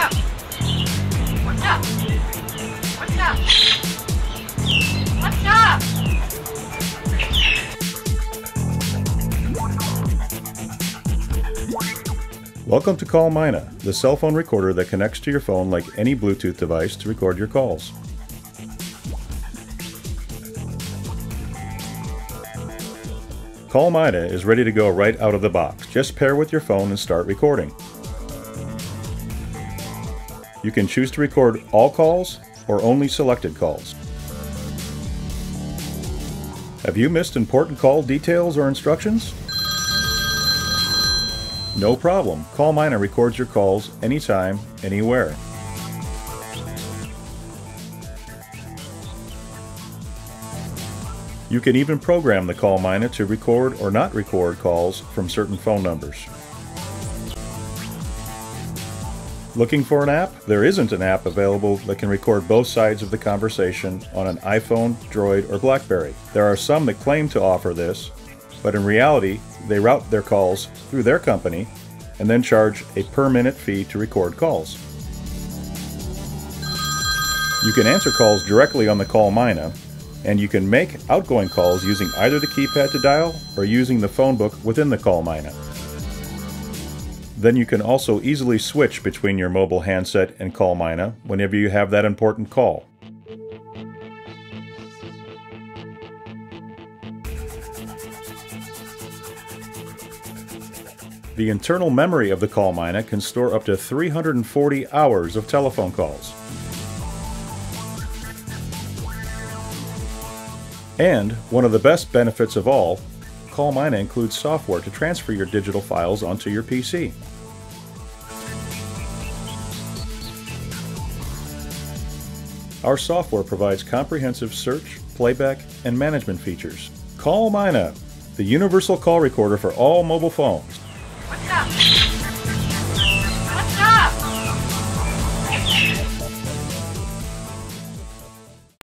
up? What's up? What's up? What's up? Welcome to Call Mynah, the cell phone recorder that connects to your phone like any Bluetooth device to record your calls. Call Mynah is ready to go right out of the box. Just pair with your phone and start recording. You can choose to record all calls or only selected calls. Have you missed important call details or instructions? No problem. Call Mynah records your calls anytime, anywhere. You can even program the Call Mynah to record or not record calls from certain phone numbers. Looking for an app? There isn't an app available that can record both sides of the conversation on an iPhone, Android, or Blackberry. There are some that claim to offer this, but in reality, they route their calls through their company and then charge a per-minute fee to record calls. You can answer calls directly on the Call Mynah, and you can make outgoing calls using either the keypad to dial or using the phone book within the Call Mynah. Then you can also easily switch between your mobile handset and Call Mynah whenever you have that important call. The internal memory of the Call Mynah can store up to 340 hours of telephone calls. And one of the best benefits of all, Call Mynah includes software to transfer your digital files onto your PC. Our software provides comprehensive search, playback, and management features. Call Mynah, the universal call recorder for all mobile phones. What's up?